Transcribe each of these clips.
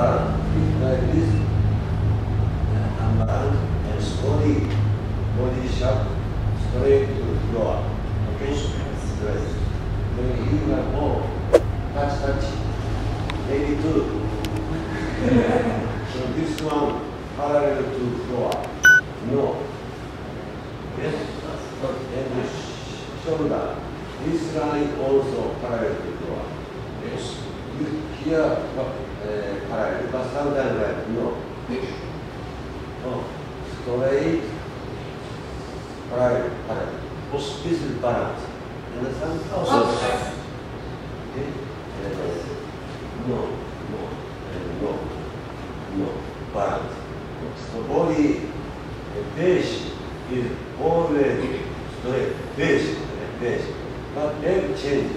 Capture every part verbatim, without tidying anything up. bar like this, and and slowly body shaft straight to the floor. Okay? Straight. Then you can go touch, touch. Maybe two. So this one parallel to the floor. No. Yes? And the shoulder. This line also parallel to the floor. Yes? Here, uh, parallel, but sometimes like, no. Oh, straight, parallel, parallel. This is balance. Understand? Oh, okay. Okay. No, no, no, no, balance. So body, base is always straight, base, base. But then change.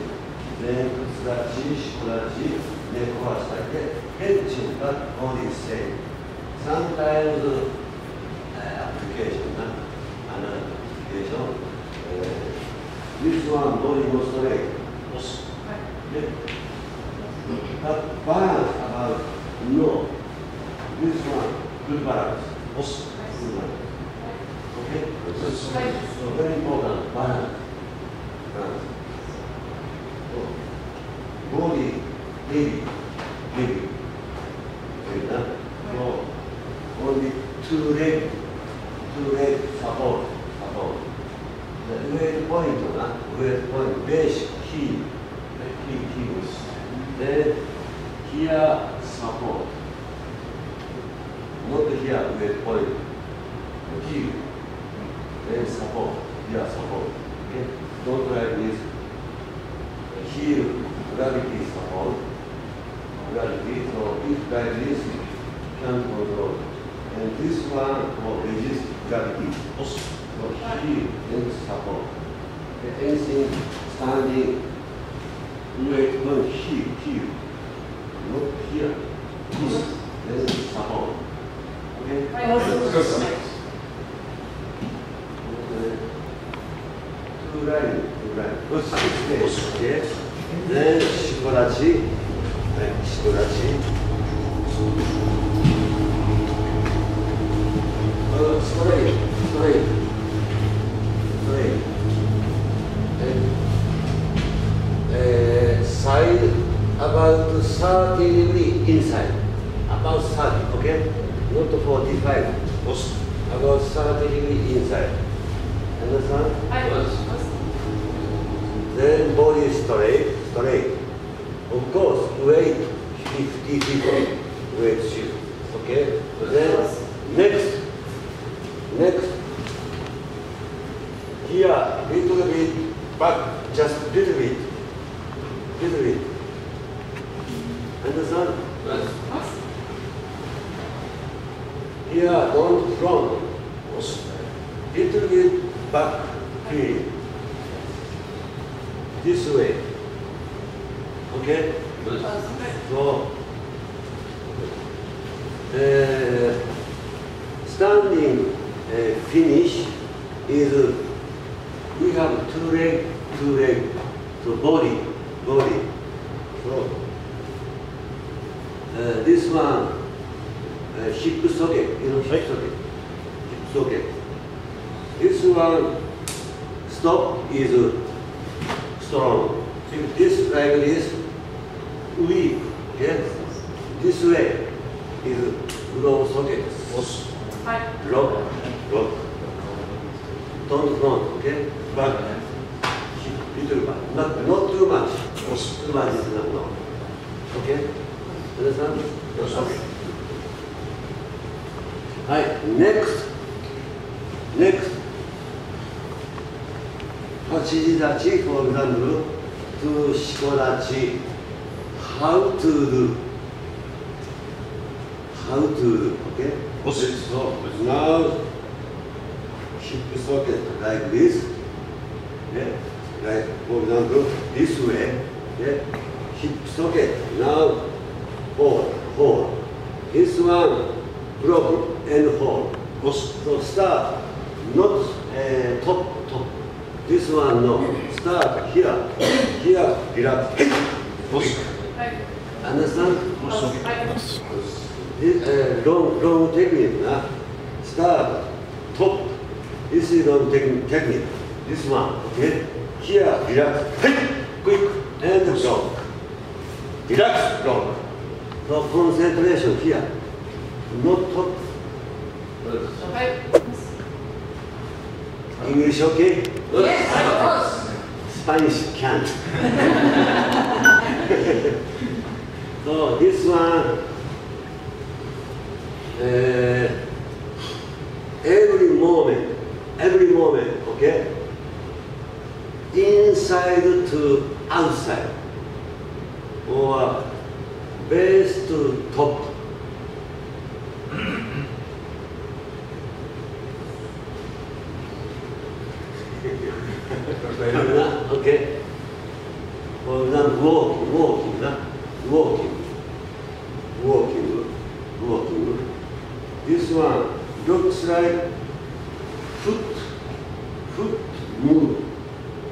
Then Kutsudachi, Shikodachi, nekoashi-dachi, head change, but body is same. Sometimes uh, application, not another application. Uh, this one body goes straight. Yeah. But balance about no. This one, good balance. Good balance. Okay? So very important, balance. balance. Body, heavy, heavy. Okay, now, so only two leg, two leg support, support. The weight point, huh? weight point, base, key, key, key. Then here support. Not here weight point, key. Then support, here support. Okay, don't like this. Heel, gravity support, gravity, so if like this, can control. And this one will resist gravity. So heel and support. Anything standing, weight on heel, heel, not here, this, then support. Okay? Okay. Two lines, two lines. Okay. Then Shikodachi, then Shikodachi. Uh, straight, straight, straight. Then uh, side about thirty degrees inside, about thirty, okay? Not forty-five, about thirty degrees inside. Understand? I was. Then body straight. Correct. Of course, weight fifty percent weight shift. Okay? Then, next, next, here, little bit back, just little bit, little bit. Understand? Yes. Here, don't front, little bit back, here, this way. Okay? So, uh, standing uh, finish is uh, we have two leg, two leg, so body, body. So, uh, this one, uh, hip socket, you know, hip socket, hip socket. This one, stop is uh, strong. If this like this, weak, yes. This way is low socket. Lock, lock. Don't front, okay? Back, little back. Not, not too much. Too much is not long. Okay? Understand? Okay. Right, next. Next. Hachijidachi, for example, to Shikodachi. How to do? How to do? Okay? So now, hip socket like this. Okay? Like, for example, this way. Okay? Hip socket. Now, hold, hold. This one, broken and hold. So start, not uh, top, top. This one, no. Start here. Here, relax. Right. Understand? Yes. This uh, long, long technique. Huh? Start, top. This is long technique. technique. This one, okay? Here, relax. Hey! Quick and long. Relax, long. So concentration here. Not top. Okay. English okay? Yes, of course. Spanish can't. So this one, uh, every moment, every moment, okay? Inside to outside, or base to top. Okay. For example, walking, walking, walking, walking, walking. This one looks like foot, foot move.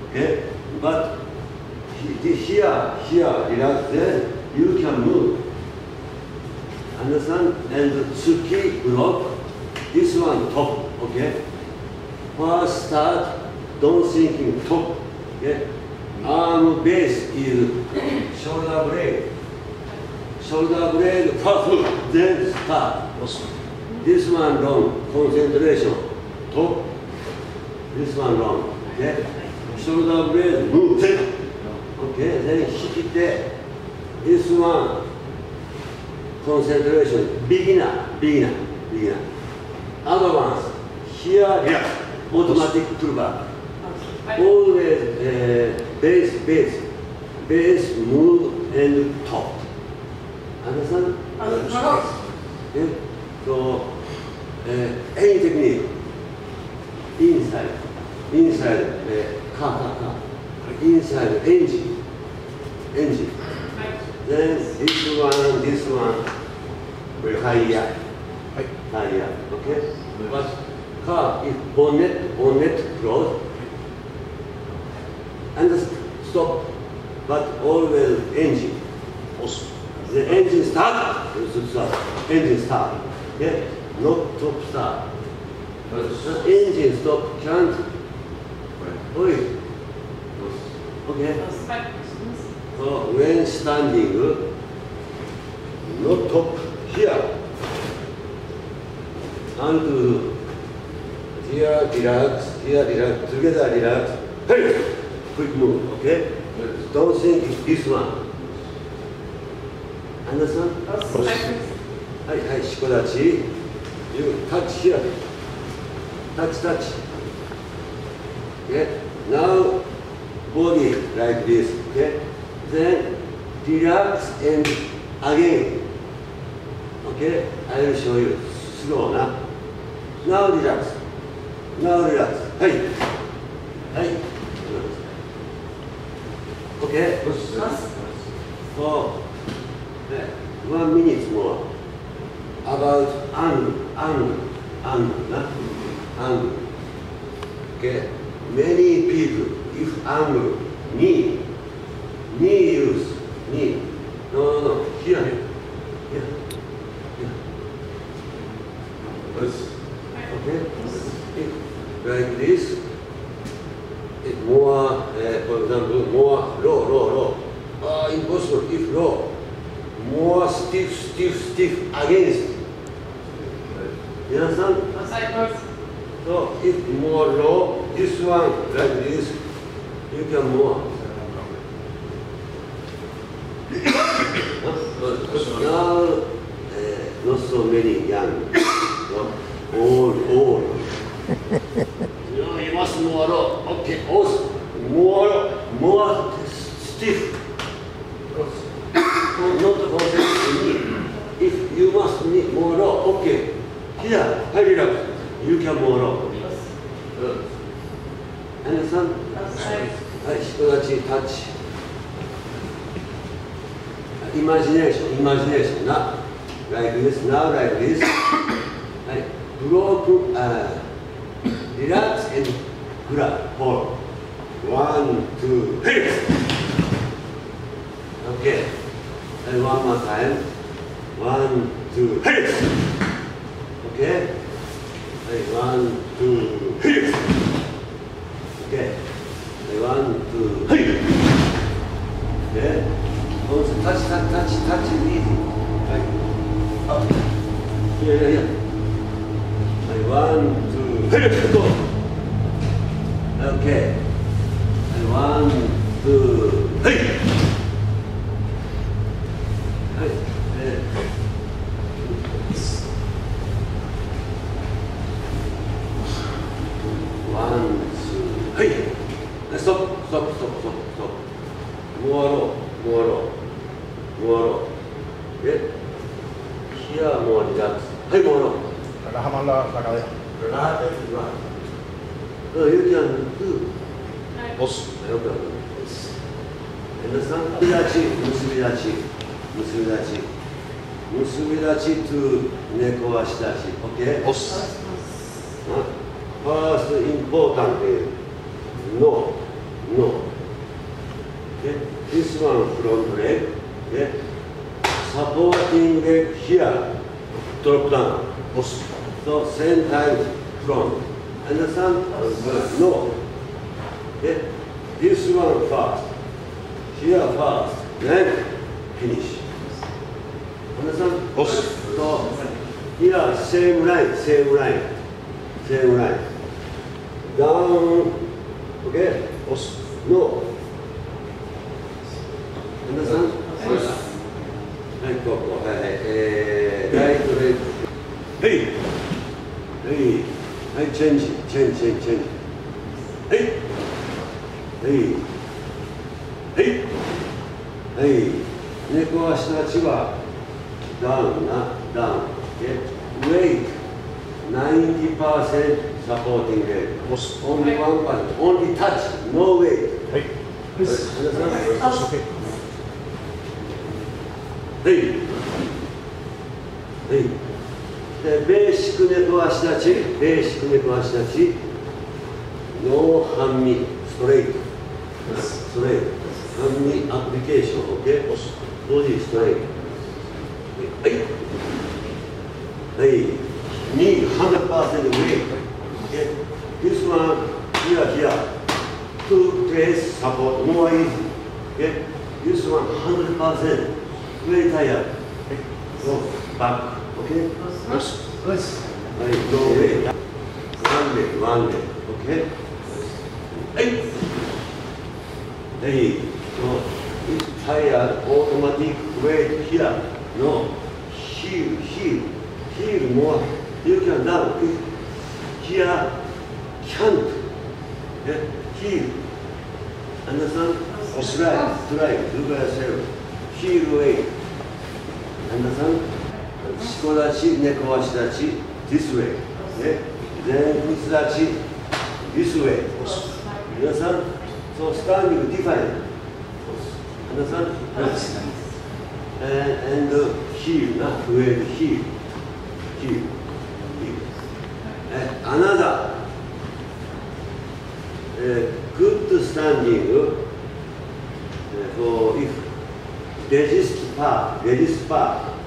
Okay, but here, here, relax there. You can move. Understand? And the tsuki block. This one top. Okay. First start. Don't think in top. Okay? Arm base is shoulder blade. Shoulder blade, first, then start. This one long, concentration. Top. This one long. Okay? Shoulder blade, move. Okay, then hikite. This one, concentration. Beginner, beginner, beginner. Other ones, here, yeah. Automatic two back. Always uh, base, base, base, move, and top. Understand? Okay. So, uh, any technique, inside, inside, uh, kata, kata, inside, engine, engine. Then this one, this one, higher, higher, okay? But car is bonnet, bonnet closed. And stop, but always engine. Awesome. The engine start, engine start. Okay? Not top start. The engine stop can't. Oi. Okay. So when standing, not top here. And here relax, here relax, together relax. Hey. Quick move, okay? Yes. Don't think it's this one. Understand? Hi, hi, Shikodachi. You touch here. Touch, touch. Okay? Now, body like this, okay? Then, relax and again. Okay? I will show you. Slow now. Now relax. Now relax. Hey. Hey. Okay? So, yeah, one minute more. About angle, angle, angle, nah? Angle. Okay? Many people, if angle, knee, knee use, knee. No, no, no, here, here, here. Okay? Like this. It's more, uh, for example, more low, low, low. Uh, impossible if low. More stiff, stiff, stiff against. You understand? So if more low, this one like this, you can more. Now, uh, not so many young, no? Old, old. No, you must more low. Okay, also more, more stiff. Not concentrate. If you must need more low, okay. Here, hurry up. You can more low. Yes. Understand? Shikodachi, touch. Imagination, imagination. Now, like this. Now, like this. I broke. Uh, Relax and grab. Four. One, two, three. Okay. Uh, And one more time. One, two, hey! Okay? Like one, two, hey! Okay. Like one, two, hey! Okay? Also touch, touch, touch, touch is easy. Like up. Here, here, here. Like one, two, hey! Go! Okay. And one, two, hey! Musubidachi to nekoashi-dachi. Okay? Os. Huh? First important is no. No. Okay? This one front leg. Okay? Supporting leg here. Drop down. Os. So same time front. Understand? No. Okay? This one first. Here first. Then finish. Understand? Os. So here, same line, same line, same line. Down, okay? Os. No. Understand? Os. Right, go, go. Right, right. Hey! Hey! Hey, change, change, change, change. Hey! Hey! Hey! Hey! Nekoashi-dachi wa down, not down. Okay. Weight, ninety percent supporting weight. Only one part, only touch, no weight. Hey. Understand? Hey. Hey. The basic nekoashi-dachi, basic nekoashi-dachi, no hanmi, straight. Straight. Hanmi application, okay? Body straight. Hey, hey, knee one hundred percent weight. Okay, this one here, here, two place support more easy. Okay, this one one hundred percent very tired. Go back. Okay, yes, yes. Hey, go away. One leg, one leg. Okay. Hey, hey. So it's tired. Automatic weight here. No. Heel, heel, heel more. You can down. Here, can't. Yeah, heel. Understand? Try, try. Do by yourself. Heel way. Understand? Shikodachi, nekoashi-dachi, this way. Yeah. Zenkutsu-dachi, this way. Understand? So standing different. Understand? And, and uh, heel, not wave, heel, heel, heel. And another uh, good standing uh, for if resist part, resist part,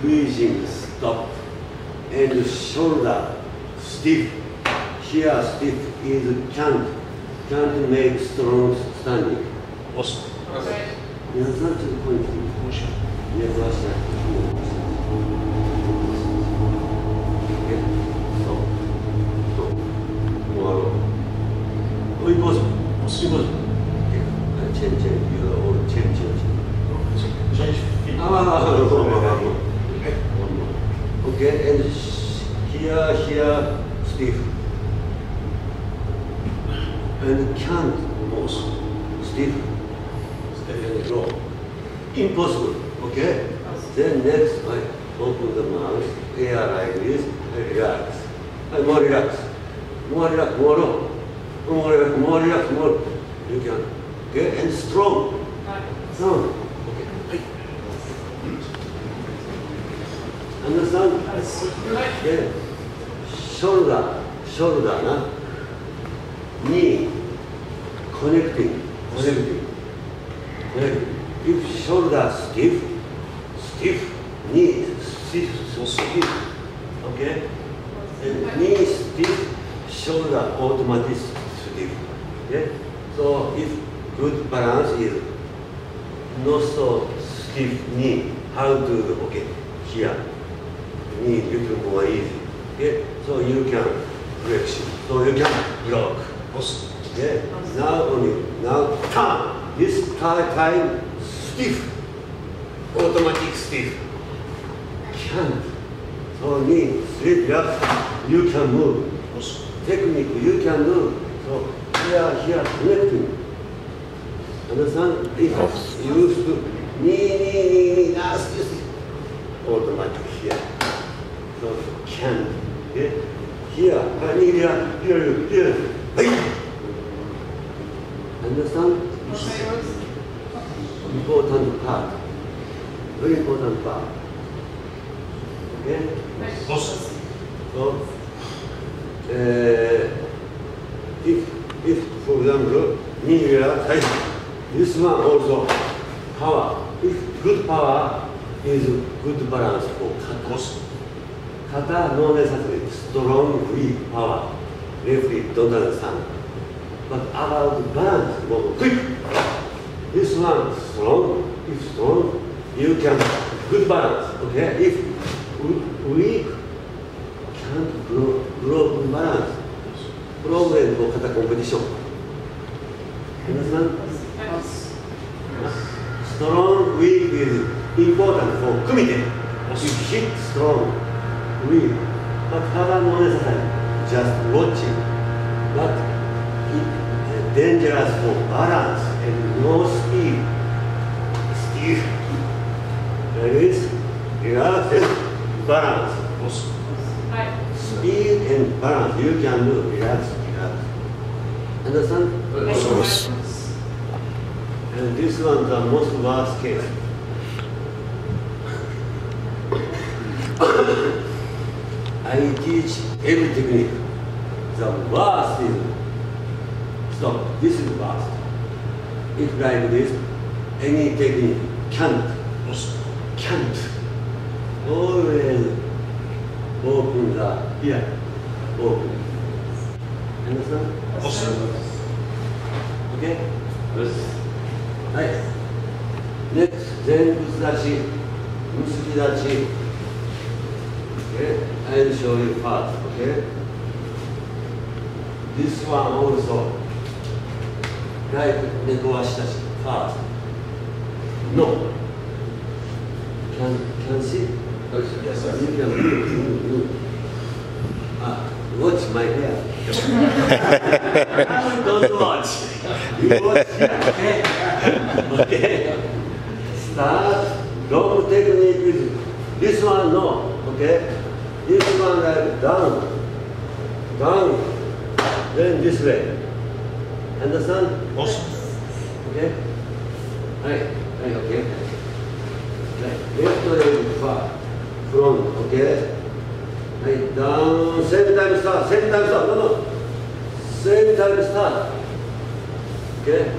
breathing stop, and shoulder stiff, here stiff is can't, can't make strong standing. Awesome. Okay. You have not to the point of motion. You have lost that. Okay. So. So. Tomorrow. Oh, it was. It was. Okay. I change it. You are all change it. Change feet. Ah, okay. And here, here, stiff. And can't move. Stiff. And draw. Impossible. Okay? Then next, I open the mouth, air like this, I relax. I more relax. More relax, more low. More relax, more relax, more. You can. Okay? And strong. Strong. Okay. Understand? Okay. Shoulder, shoulder, huh? Knee. Connecting. Connecting. Leg. If shoulder stiff, stiff, knee stiff, so stiff. Okay? And knee stiff, shoulder automatic stiff. Okay? So if good balance is not so stiff knee, how to, okay, here, knee little more easy. Okay? So you can flexion. So you can block. Okay? Now only, now turn. This time stiff, automatic stiff. Can't. So knee, straight left, you can move. Technique, you can move. So here, here, connecting. Understand? If you used to knee, knee, knee, knee, last, automatic here. So can't. Okay? Here, I need here, here, here. Understand? Important part. Very important part. Okay? Awesome. So, uh, if, if, for example, Nihira, this one also power. If good power is good balance for kata. Kata, no necessarily strong, weak power. Referee don't understand. But about balance, more quick. This one strong. If strong, you can good balance. Okay. If weak, can't grow, grow balance. Problem for kata competition. Understand? Strong, weak is important for kumite. You hit strong, weak, but kata no necessary. Just watching. But it. Dangerous for balance and no speed. Stiff. That is, relax and balance. Speed and balance. You can do relax, relax. Understand? Yes. And this one the most worst case. I teach every technique. The worst is stop. This is fast. If like this, any technique can't, can't. Always open the ear. Open. Understand? Okay? Nice. Next, Zenkutsu-dachi, Musubidachi. Okay? I'll show you fast. Okay? This one also. Like nekoashi-dachi first. No. Can can see? Yes, sir. You can move, move. Ah, watch my hair. Don't watch. You watch your hair. Okay. Start. Long technique is this one no. Okay. This one like down, down. Then this way. Understand? Awesome. Okay? Right, right, okay. Right, left leg far, front, okay? Right, down, same time start, same time start, no, no. Same time start. Okay?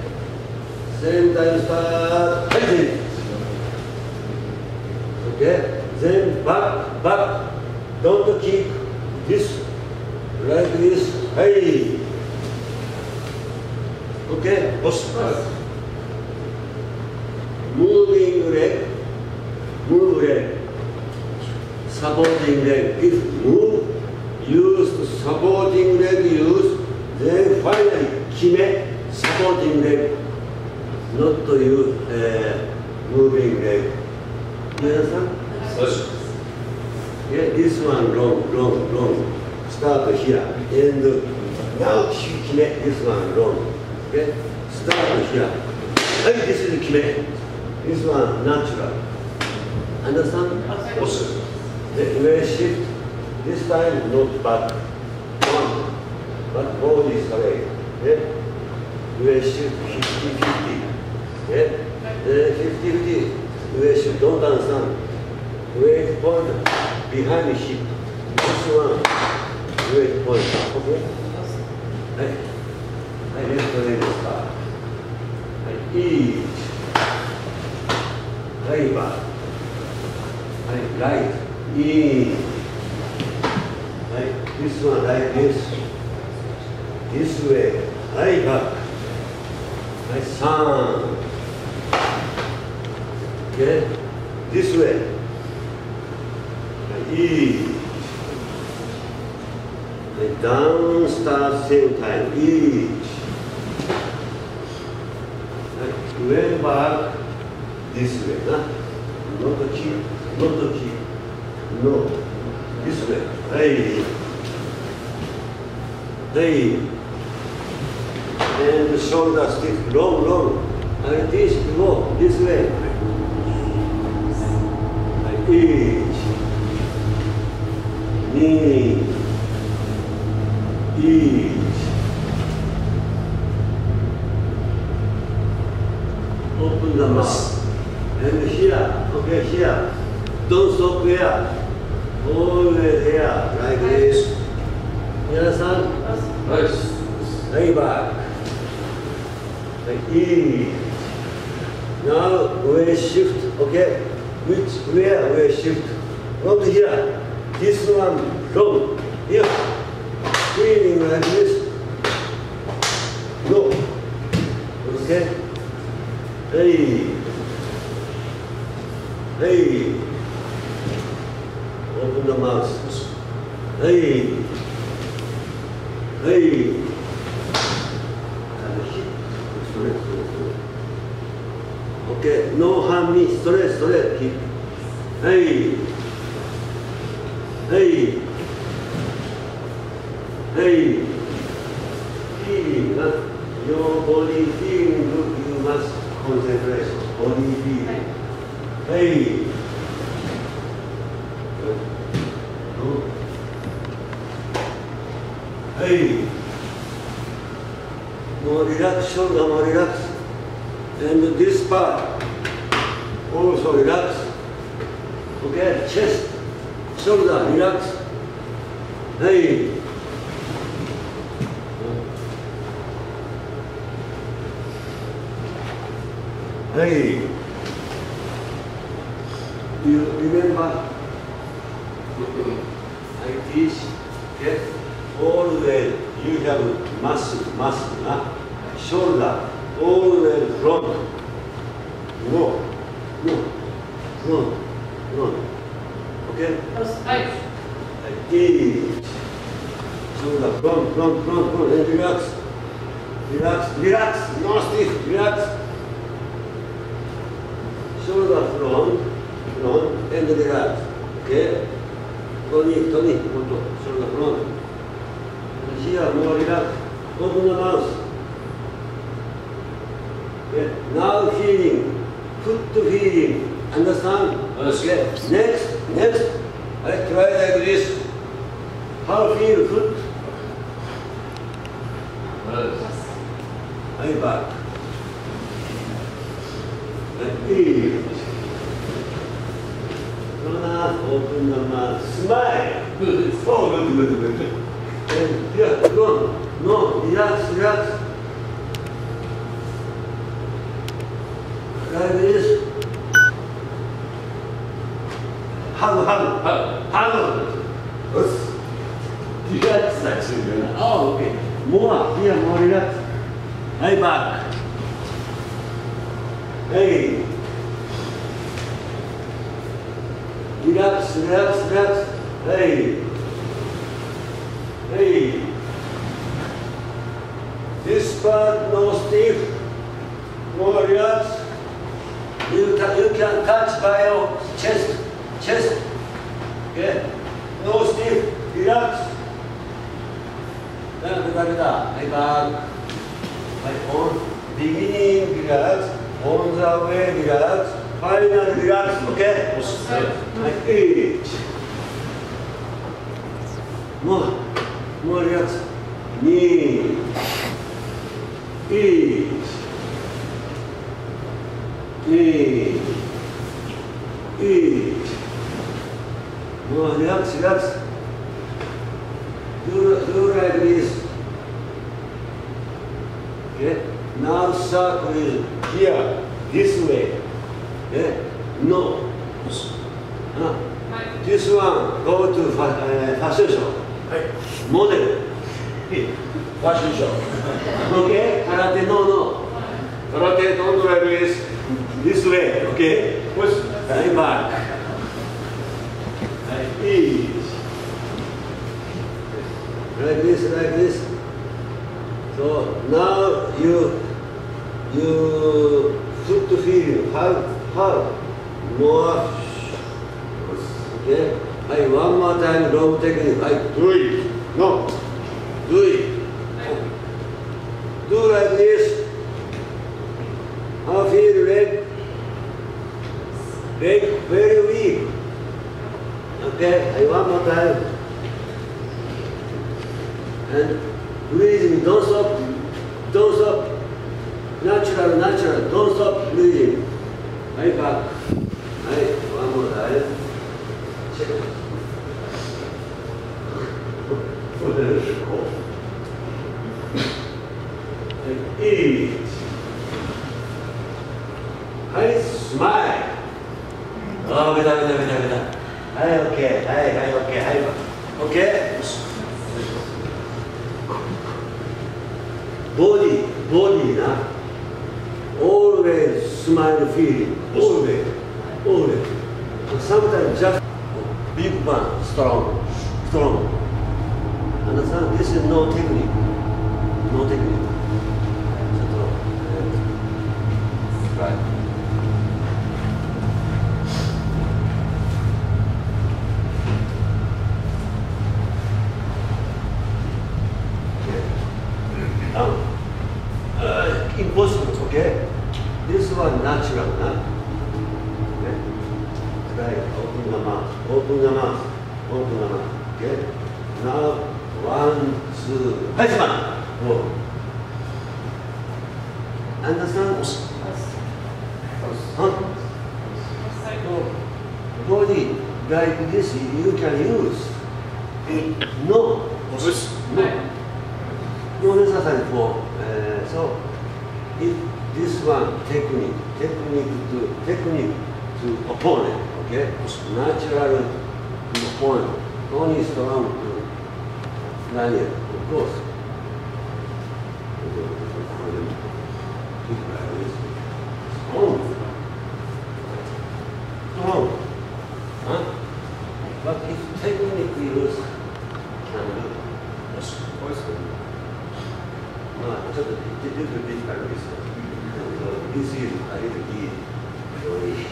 Same time start, right. Okay? Then back, back. Don't kick this, like this, hey. Okay, moving leg, move leg, supporting leg. If move, use supporting leg, use, then finally, kime, supporting leg, not to use uh, moving leg. You understand? Yes. Yeah, this one long, long, long. Start here, and now kime, this one long. Okay, start here. Hey, this is kime. This one natural. Understand? Awesome. The way shift. This time not back. One. But body is away. Okay? Way shift fifty fifty. Okay? fifty fifty. Way shift. Don't understand. Way point behind the hip. This one. Way point. Okay? Hey. I left the leg start. I ease. right, E, right, this one like this, this way, right back, right, sun, okay, this way, right, E, right, down, start, same time, E, right, way back, this way, huh? Not the key, not the key, no, this way, hey, hey, and the shoulder stick long, long, like this, go, this way, like each, knee, each, open the mouth. And here, okay, here. Don't stop here. Always here, like this. You understand? Yes. Lay back. Like E. Now we shift, okay? Which where we shift? Not here. This one, long. Here. Feeling like this. Go. Okay? Hey. Hey, open the mouth. Hey, hey, okay, no harm me, straight, straight, keep. Hey, hey, hey, feeling, huh? Your body feeling good, you must concentrate, body feeling. Hey! Hey! More relax, shoulder more relax. And this part also relax. Okay, chest, shoulder relax. Hey! Hey! You remember, like this, okay? Always you have muscle, muscle, huh? Shoulder, always front, no, no, front, front, okay? Like this, shoulder, front, front, front, front, and relax, relax, relax, no stiff, relax, shoulder, front, front and relax. Okay? Tony, Tony, shoulder front. And here, more relax. Open the mouth. Okay? Now feeling. Put to feeling. Understand? Okay? Next, next. I try like this. How feel foot? I back. And feel. Open the mouth. Smile. Good. Oh, good, good, good, good. And here, go. No, relax, relax. Like this. Hug, hug, hug, hug. Relax, actually. Oh, okay. More, here, more relax. Hey, back. Hey. Relax, relax, relax. Hey. Hey. This part, no stiff. More relax. You can, you can touch by your chest. Chest. Okay? No stiff. Relax. Like back. Like on. Beginning, relax. On the way, relax. Final relax, okay? Like each. More, more relax. Knee. Each. Knee. Each. More relax, relax. Do, do like this. Okay? Now circle here, this way. Yeah. No. Huh? this one go to fa uh, fashion show. Hey. Model. Hey. Fashion show. Okay? Karate, no, no. Karate, don't drive this, this way. Okay? Push. Right back. Like this. Like this, like this. So now you, you should feel how, how more. Okay? I one more time long technique. I do it. No. Do it. Do like this. I feel leg. Leg very weak. Okay? I one more time. And breathing, don't stop, don't stop. Natural, natural, don't stop breathing. Right back. Right, one more time. Check. Oh, there is a cold. And eat. Hey, smile. Oh, beda, beda, beda, beda. Hey, okay, hey, hey, okay, hey. Okay? Body, body, na. Always smile feeling. Always, always. And sometimes just big man, strong, strong. Understand? This is no technique, no technique. Right. Okay. Um, uh, impossible. Okay. This one natural, huh? Okay. Try open the mouth. Open the mouth. Open the mouth. Okay. Now one, two. Hey, man. Go. Understand? Huh? No. Body like this you can use. No. No. No necessary for. Uh, so if this one technique, technique to technique to opponent, okay? Natural to opponent, only strong to Daniel, of course. Strong. Strong. Huh? But if technique we use, can be poison. No, it's a little bit like this. This is a little bit oily.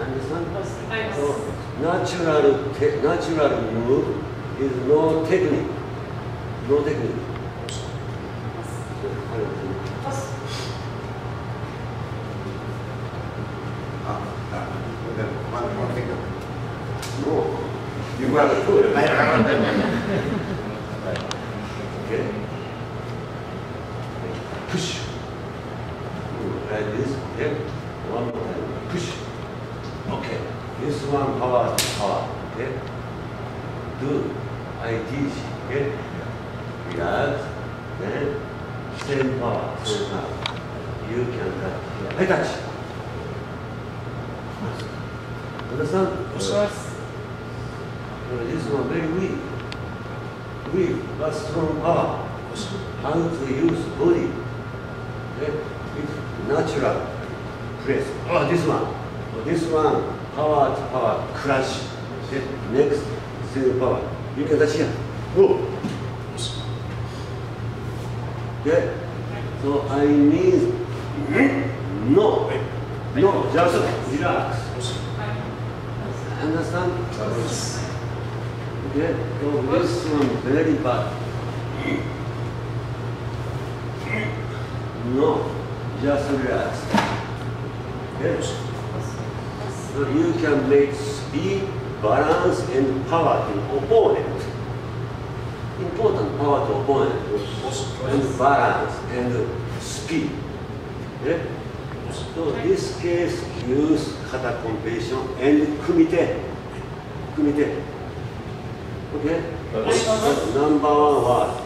Understand? So natural, natural move is no technique. No technique. You got a food. Okay. Push. Like this. Okay. One more time. Push. Okay. This one power to power. Okay. Do. I teach. Okay. Relax. Then same power. Same power. You can touch. I touch. Understand? Yes. This one very weak, weak but strong power. How to use body? Okay, it's natural press. Oh, this one, oh, this one power to power crash. Okay. Next zero power. You can touch here. Oh. Okay. So I mean no, no, just relax. Understand? Yes. Okay, so this one very bad. No, just relax. Okay? So you can make speed, balance, and power to opponent. Important power to opponent. And balance and speed. Okay? So this case use kata combination and kumite. Kumite. Okay? So number one was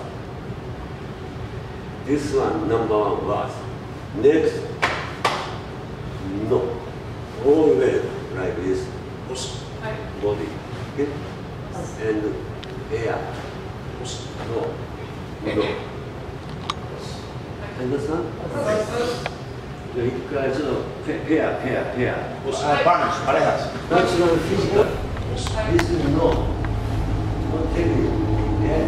this one, number one was next, no. Always like this. Understand? You guys are pair, pair, pair. Parejas, parejas. That's not physical. This is no. Not technical. Okay?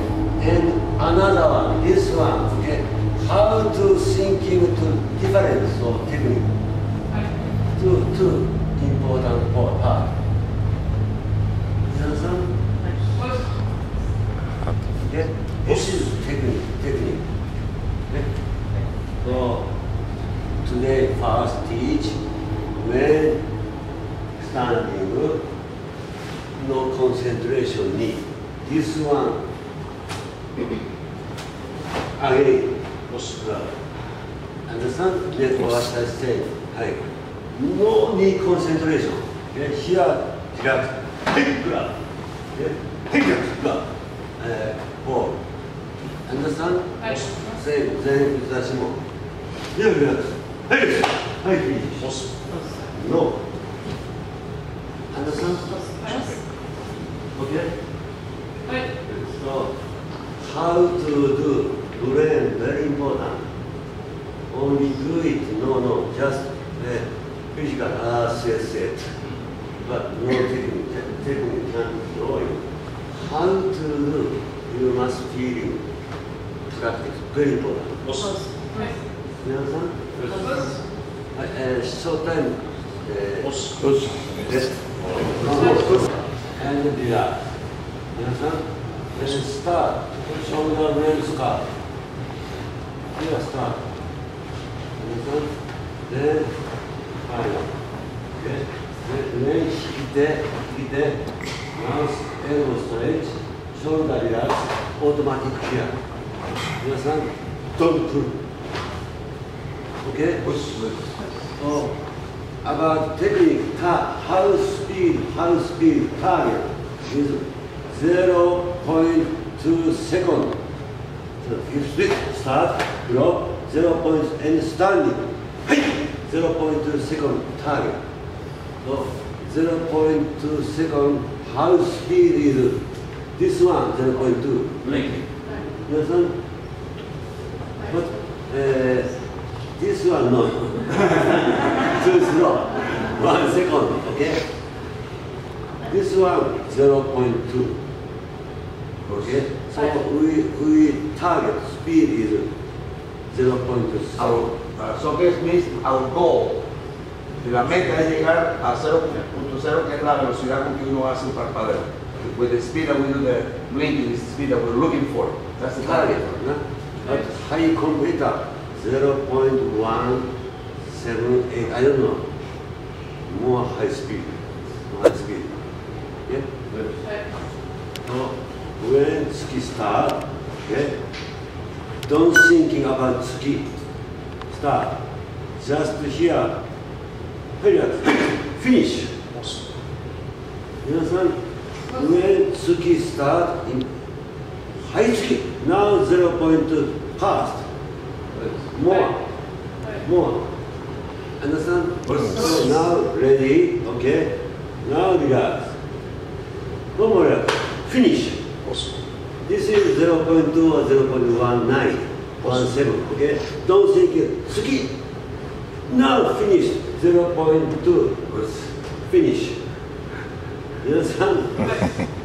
And another one, this one. Okay? How to thinking to difference of technique. Two, two important part. You understand? Okay? This is technique, technique. Okay? So, today first teach when standing, no concentration need. This one, again, understand? Nekoashi-dachi, no need concentration. Okay? Here, relax, take grab, take grab, hold. Understand? Same, Zenkutsu-dachi mo. Yeah, relax. Hey! Hey, please. No. Understand? Okay? So, how to do brain, very important. Only do it, no, no, just uh, physical, ah, set, set. But no technique, technique can draw you. How to do, you must feel practice, very important. You understand? Uh, uh, short time. Uh, yes. And relax. You understand? And start. Shoulder blades cut. Here start. You understand? Then final. Okay. Then range, hide, hide, mouse, elbow stretch, shoulder relax, automatic here. You understand? Don't pull. Okay? So, about technique, how speed, how speed, target is zero point two seconds. So, if speed start, block, zero point two and standing. zero point two second target. So, zero point two second, how speed is this one, zero point two. Like it. You understand? But, uh, this one, no. Too slow. One second, okay? This one, zero point two. Okay? So we, we target speed is zero point two. Our, uh, so this means our goal. La meta es llegar a zero point zero, que es la velocidad con que uno hace un parpadeo. With the speed that we do the blinking, is the speed that we're looking for. That's the target. target. But high computer. zero point one seven eight, I don't know. More high speed. More high speed. Yeah? Okay. So, when tsuki start, okay? Don't thinking about tsuki. Start. Just here. Finish. You understand? When tsuki start, in high tsuki. Now zero point two past. More, more. Understand? So now ready, okay? Now relax. No more relax. Finish. This is zero point two or zero point one nine, one seven, okay? Don't think it. Tsuki. Now finish. zero point two. Finish. You understand?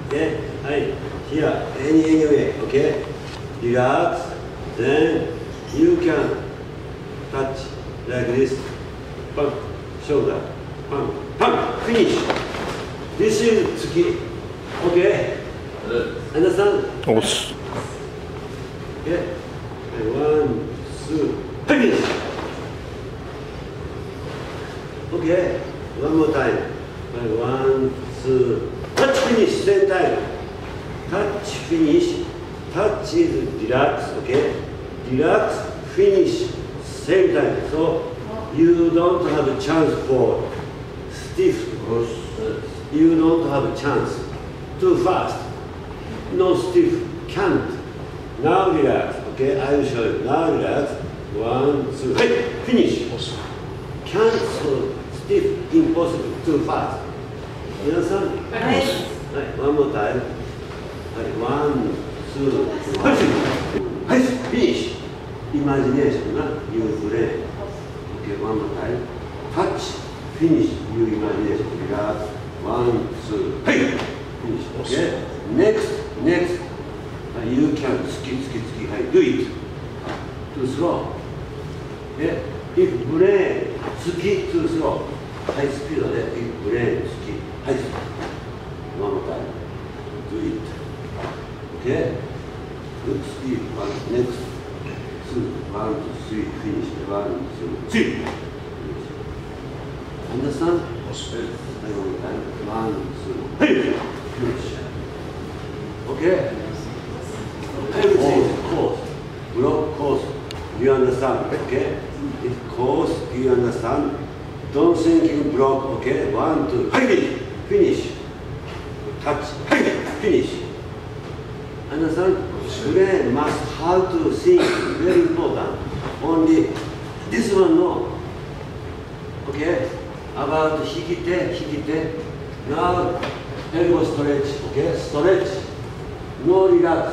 Okay? I, here, any, anyway, okay? Relax. Then, you can touch like this, pump, shoulder, pump, pump, finish. This is tsuki. Okay? Understand? Yes. Okay? And one, two, finish. Okay? One more time. And one, two, touch, finish, same time. Touch, finish. Touch is relax, okay? Relax, finish, same time. So you don't have a chance for stiff. You don't have a chance. Too fast. No stiff. Can't. Now relax. Okay, I will show you. Now relax. One, two, hey, finish. Can't, so stiff, impossible, too fast. You understand? Yes. Right, one more time. Right, one, two, finish. imagination, not new brain. Okay, one more time. Touch, finish, new imagination. Regards, one, two, hey! Finish. Okay? Next, next. Uh, you can tsuki, tsuki, tsuki. Hey, do it. Too slow. Okay? If brain, tsuki, too slow. High speed, if brain, tsuki, high speed. One more time. Do it. Okay? Good speed, one, next, two, one, two, three, finish, one, two, three, finish. Understand? One, two, three, finish. Okay? Everything, course, block, course, you understand, okay? If course, you understand, don't think in block, okay? One, two, finish, finish, touch, finish. Understand? Brain must have to think, very important. Only this one no. Okay? About hikite, hikite. Now, elbow stretch, okay? Stretch. No relax.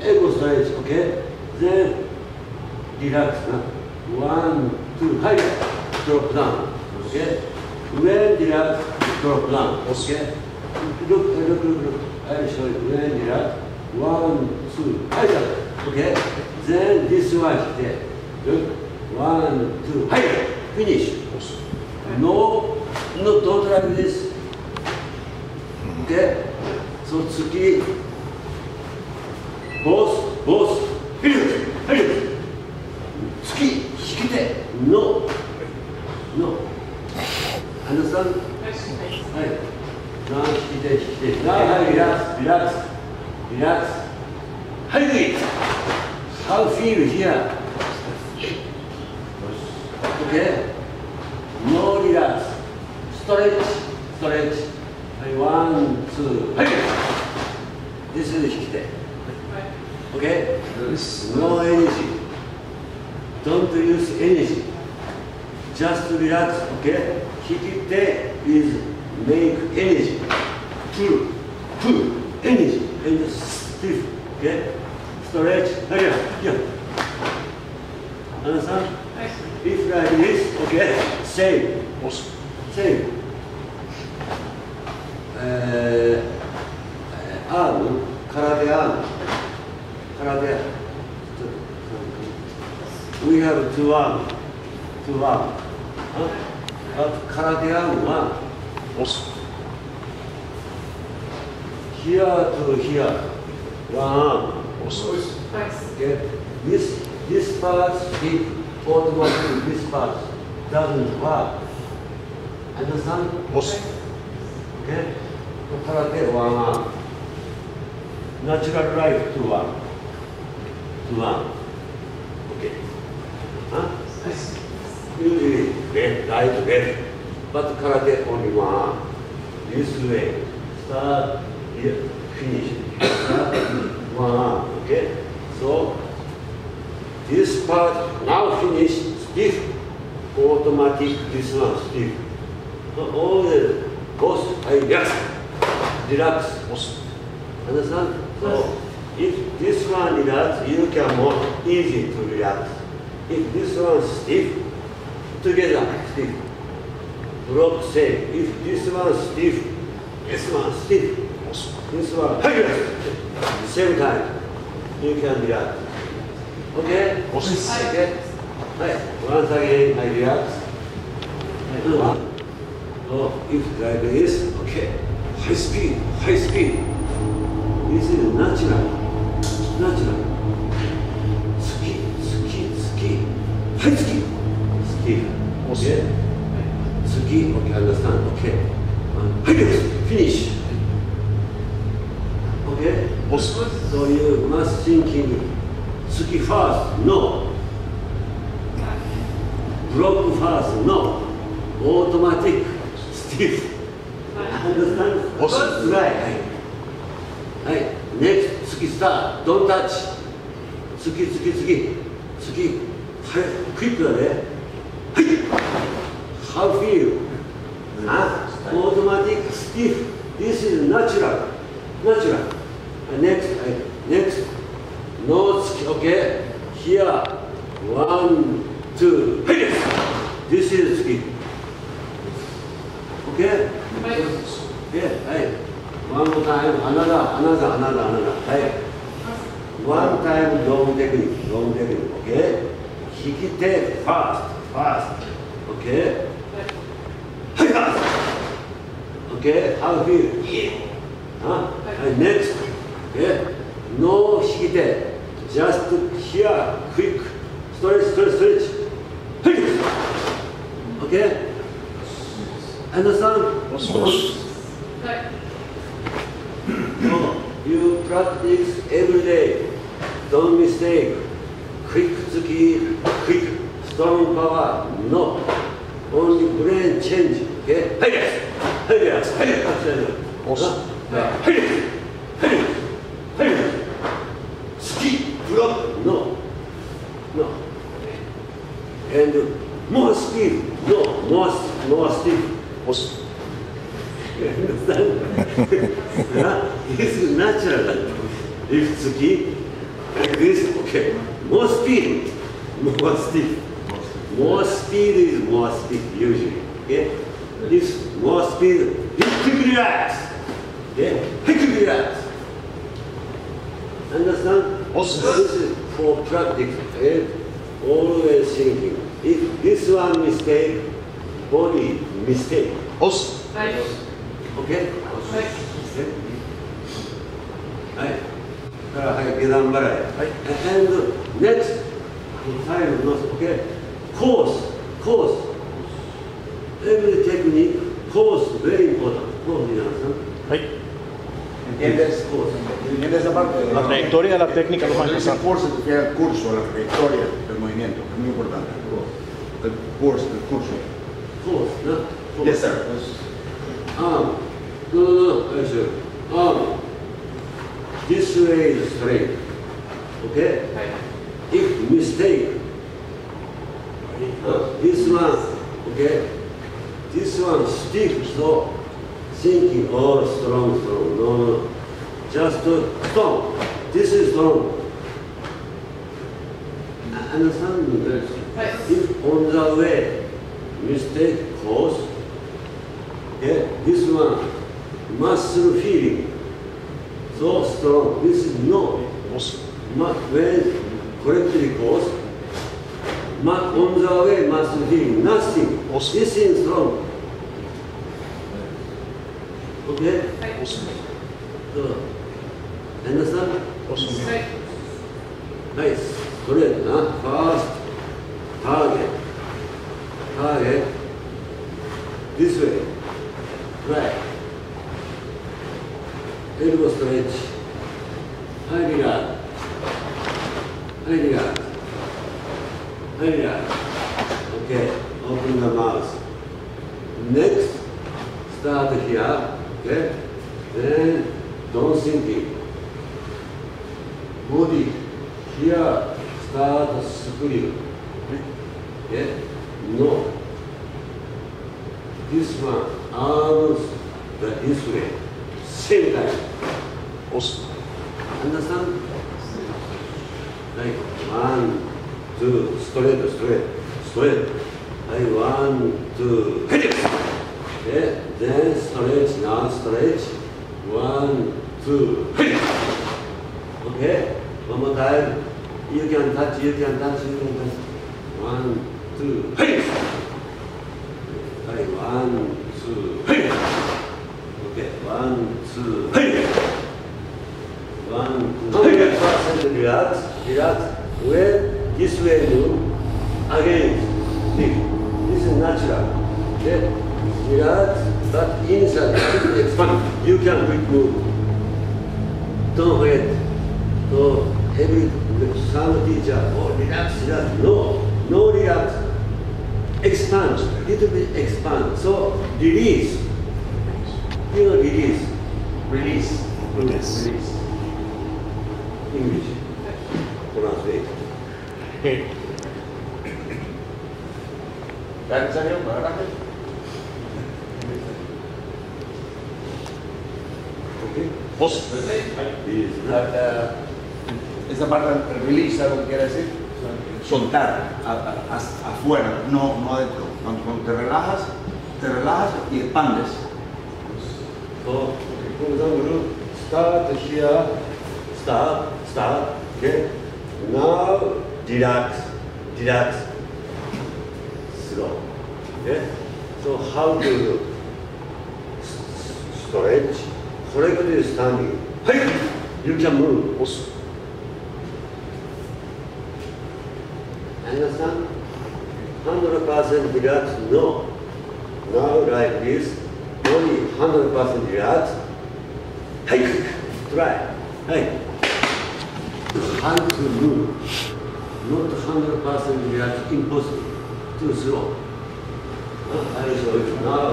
Elbow stretch, okay? Then, relax. Huh? One, two, high. Drop down, okay? When relax, drop down, okay? Look, look, look, look. I will show you. When relax. One, two, higher. Okay? Then this one here. Look. One, two, higher. Finish. No, no, don't like this. Okay? So, tsuki. Both, both. Finish. Finish. Tsuki, shikite. No. No. Understand? Yes. Right. Now, shikite, shikite. Now, relax, relax. Relax. How do it? How feel here? Okay. No relax. Stretch. Stretch. One, two. This is hikite. Okay. No energy. Don't use energy. Just relax. Okay. Hikite is make energy. Pull. Pull. Energy. And stiff, okay? Stretch, here, here. Understand? If like this, okay? Same. Same. Uh, arm, karate arm. Karate. We have two arms. Two arms. Huh? But karate arm, one. Here to here, one arm. Okay. This this part hip automatically this part doesn't work. Understand? Okay. Karate one arm. Natural life two arm. Two arm. Okay. Huh? Usually left, right, left. But karate only one arm. This way. Start. Here, finish. One arm, okay? So, this part now finish, stiff, automatic, this one, stiff. So all the both, I relax, relax. Understand? So, if this one relax, you can more easy to relax. If this one stiff, together, stiff. Block same. If this one stiff, this one stiff. This one, same time, you can relax. Okay? Okay? Right. Once again, I relax. One. Oh, if like this, okay. High speed, high speed. This is natural. Natural. Ski, ski, ski. High ski. Ski. Okay? Ski, okay, understand. Okay. Finish. Okay? So you must thinking tsuki first, no. Block first, no. Automatic, stiff. Understand? Right. Right. Next, tsuki start. Don't touch. Tsuki, tsuki, tsuki. Tsuki. Quick, right? How feel? Huh? Automatic, stiff. This is natural. Natural. Next, next, no tsuki, okay, here, One, two, hit it! This is the ski. Okay? Yeah, hey. One more time, another, another, another, another. Hey. One time, long technique, long technique. Okay? Hikite, fast, fast. Okay? Hey, fast! Okay, how feel? Yeah. Huh? And next. Okay? No hikite. Just here, quick. Stretch, stretch, stretch. Hey! Okay? Understand? Of course. No, you practice every day. Don't mistake. Quick tsuki, quick, strong power. No. Only brain change. Okay? Hey guys! Hey guys! Hey guys! Awesome. Hey guys! Hey guys! Hey guys! Ski, drop, no. No. And more skill. No, more, more skill. You understand? Yeah? This is natural. If tsuki, like this, okay. More speed. More speed. More speed is more speed, usually. Okay? This more speed, quick relax. Okay? Quick relax. Understand? Also, this is for practice. Okay? Always thinking. If this one mistake, body mistake. Os. Okay? Os. Okay? Right. And next, time, okay? Course. Course. Every technique, course, very important. Course, you understand? Right. ¿Entiendes? Course. ¿Entiendes esa parte? La trayectoria de la técnica lo más importante. El course es que el curso, la trayectoria del movimiento, es muy importante. El course, el curso. Course, no? Course. Yes, sir. Arm. No, no, no, sir. Arm. This way is straight. Okay? If mistake, uh, this one, okay? This one stiff, so thinking, oh, strong, strong. No, no. Just uh, strong. This is strong. Understand me? If on the way, mistake cause, yeah, this one, muscle feeling, so strong, this is no, when correctly caused, on the way, muscle feeling, nothing, this is strong. Okay? So, understand? Nice, correct, huh? Fast, target. Target, this way, right, elbow stretch, high regard, high regard, high regard, okay, open the mouth, next, start here, okay, then don't sink in, body, here, start screw, okay, no. This one, arms, but this way. Same time. Awesome. Understand? Like one, two, straight, straight, straight. I one, two, hit it! Okay, then stretch, now stretch. One, two, hit it! Okay, one more time. You can touch, you can touch, you can touch. One, two, hey! Right, one, two, hey! Okay, one, two, hey! One, two, hey! First and relax, relax. Well, this way move. Again, think. This is natural. Okay? Relax, but inside, expand. You can quick move. Don't wait. So, every sound teacher, oh, relax, relax. No, no relax. Expand, little bit expand. So release. You know release. Release. Release. Release. English. Pronunciation. Okay. That's a new paragraph. Okay. Post. Release. Esa parte release, ¿algo quiere decir? soltar a, a, a, afuera, no, no adentro. Cuando, cuando te relajas, te relajas y expandes. So, for example, start here, start, start, okay? Now, relax, relax, slow, okay? So, how do you stretch? Correctly standing. Hey! You can move also. Understand? one hundred percent relax, no. Now like this, only one hundred percent relax. Hey! Try. Hey! Hand to move. Not one hundred percent relax, impossible. Too slow. I show you. Now.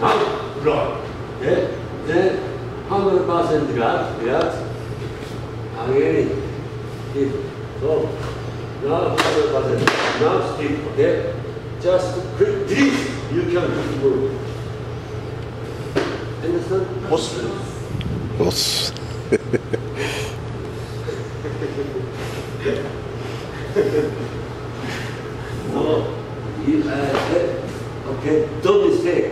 Now. Blow. Okay? Then one hundred percent relax. Relax. Again. Keep. So. Now one hundred percent. Now stick. Okay? Just quick this. You can move. Understand? Possible. Possible. No. If, uh, okay, don't mistake.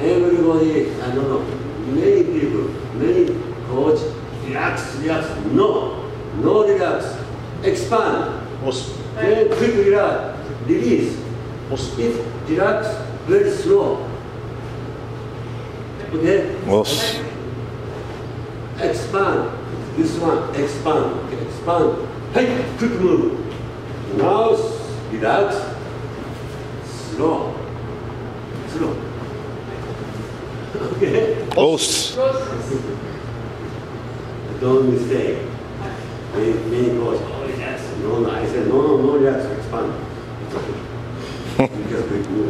Everybody, I don't know, many people, many coach, relax, relax. No, no relax. Expand. Awesome. Then quick relax. Release. Awesome. If relax, very slow. Okay? Awesome. Expand. This one, expand. Okay, expand. Hey, quick move. Now, relax. Slow. Slow. Okay? Post. Don't mistake. Many coach, oh relax. No, no. I said, no, no, no relax. Expand. It's okay. You just quick move.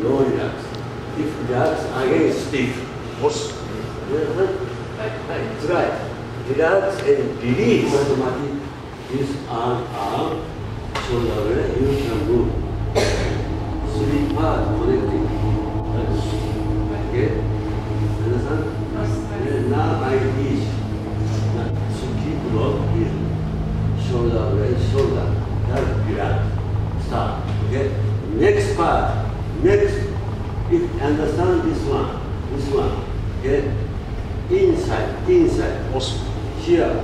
No relax. If relax, again stiff. Post. That's right. Relax and release. Automatic. This arm, arm, shoulder, you can move. Three parts connected. Okay? Understand? And now I teach. Tsuki block here. Shoulder, right shoulder. That relax. Start. Okay? Next part. Next. If you understand this one. This one. Okay? Inside. Inside. Also. Here.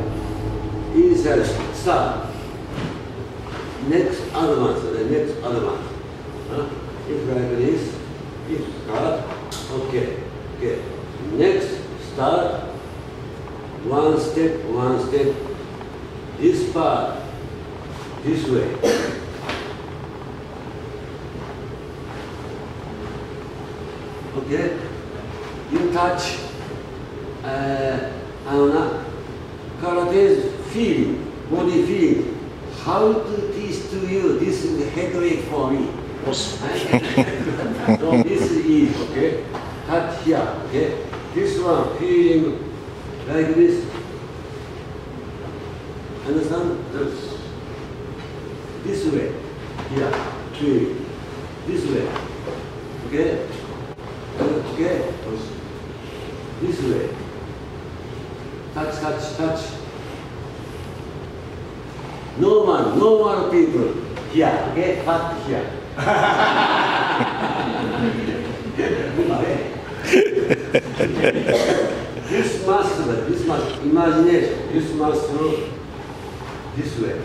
Inside. Start. Next advance. The next advance. Huh? If like this, if start, okay, okay. Next, start, one step, one step, this part, this way. Okay, you touch, uh, I don't know, karate's feeling, body feeling. How to teach to you, this is the headache for me. So this is, okay, touch here, okay, this one feeling like this, understand, this, this way, here, feeling, this way, okay, okay, this way, touch, touch, touch, normal, normal people, here, okay, back here. This muscle, this muscle, imagination, this muscle, this way.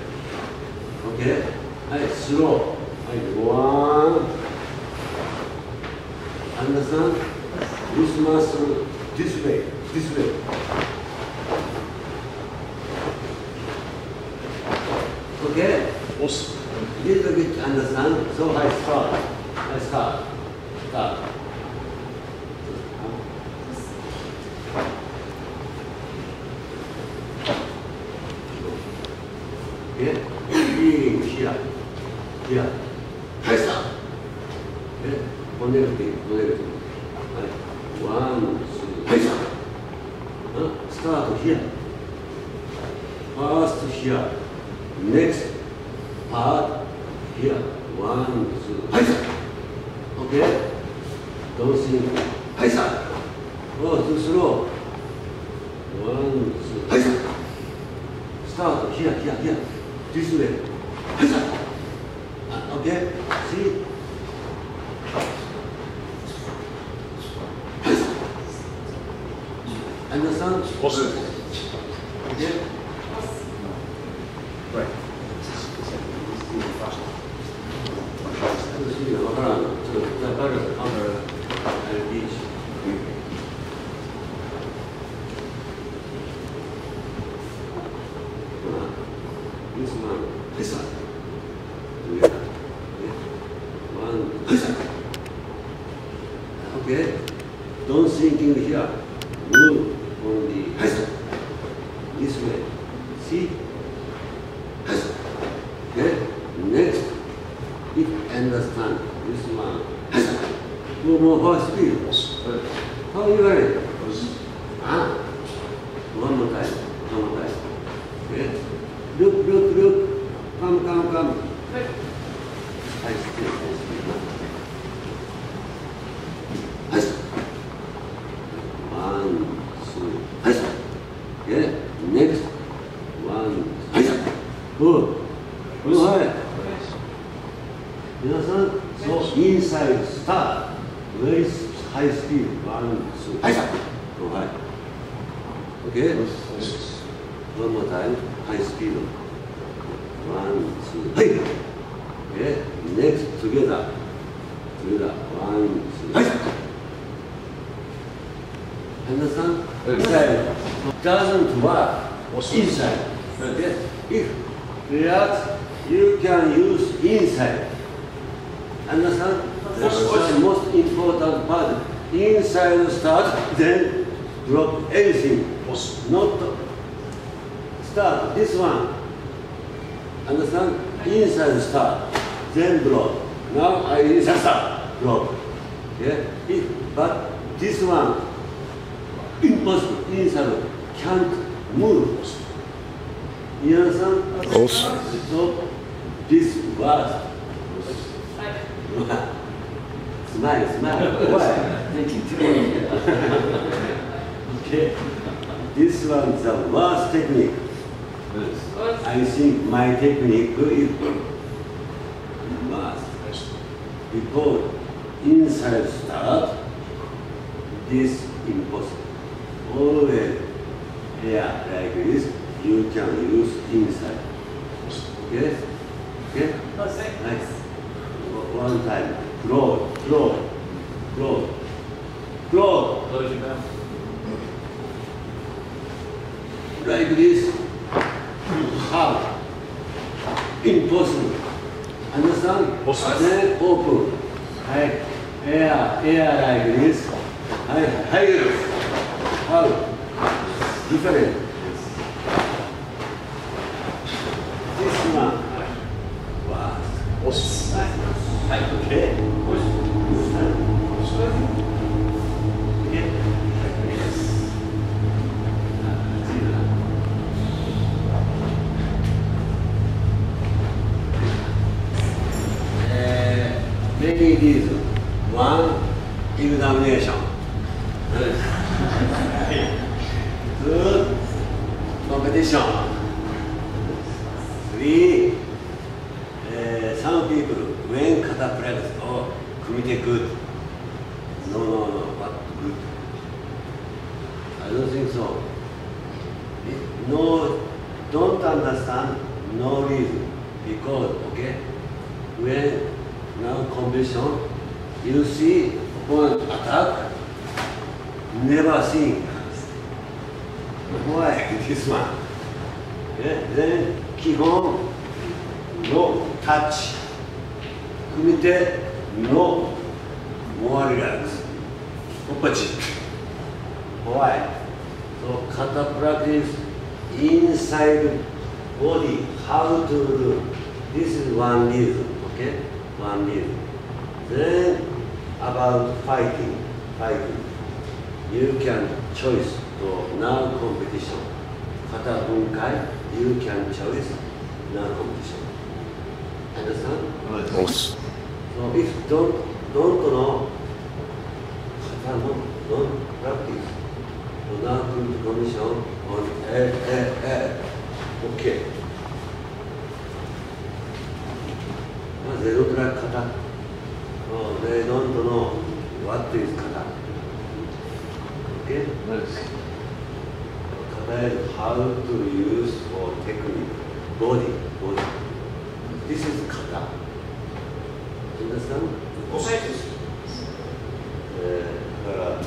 Okay? I slow. I one. Understand? This muscle, this way, this way. Okay? Awesome. Little bit understand, so I start, I start, start. Okay, feeling here, here, I start. Okay, connecting, connecting. One, two, I start. Huh? Start here. First here, next part. Here, one, two, okay? Don't think, oh, too slow. One, two, start, here, here, here, this way. Okay, see? Understand? Awesome. Okay? Right. they look like kata. Oh, they don't know what is kata. Okay? Nice. Kata is how to use for technique. Body, body. This is kata. Understand? Yes. Uh, uh,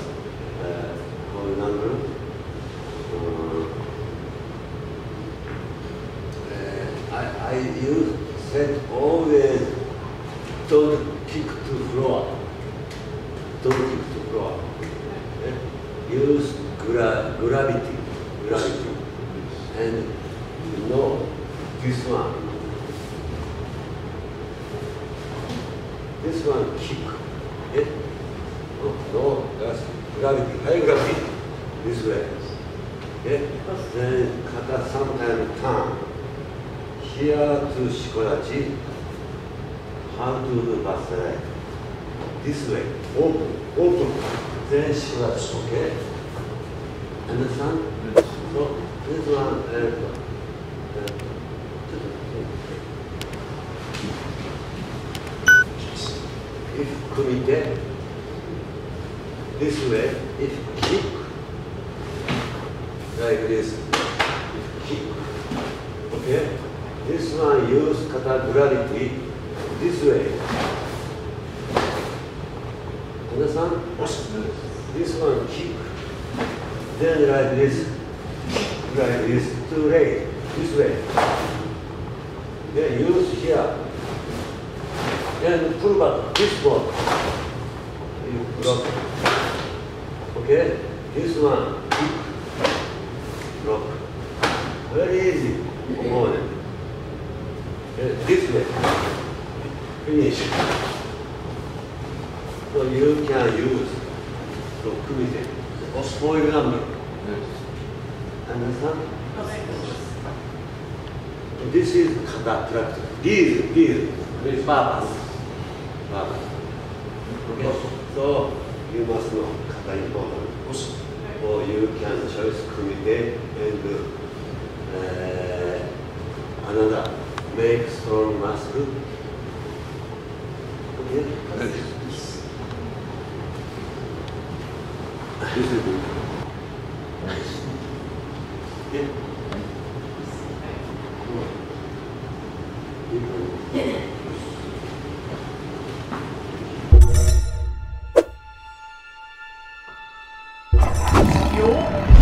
for example, uh, I, I use said always don't kick to floor. Don't kick to floor. Okay? Use gra gravity. Gravity. And you know this one. This one kick. Okay? Oh, no, that's gravity. High gravity. This way. Okay? Then kata sometimes turn. Here to Shikodachi, how to do pass right? This way, open, open, then Shikodachi, okay? Understand? Yes. So, this one, uh, if kumite, this way, if kick, like this, if kick, okay? This one use kata gravity this way. Understand? This one kick. Then like this. Like this. Too late. This way. Then use here. Then pull back this one. You block. Okay? This one kick. Block. Very easy. Component. This way, finish. So you can use so kumite. For example, understand? So this is kata practice. These, these, these purpose. Purpose. Okay. So you must know kata important. Or you can choose kumite and uh, another. Make strong muscle. Okay? Yes. This is good. Yeah. Yeah. Yeah.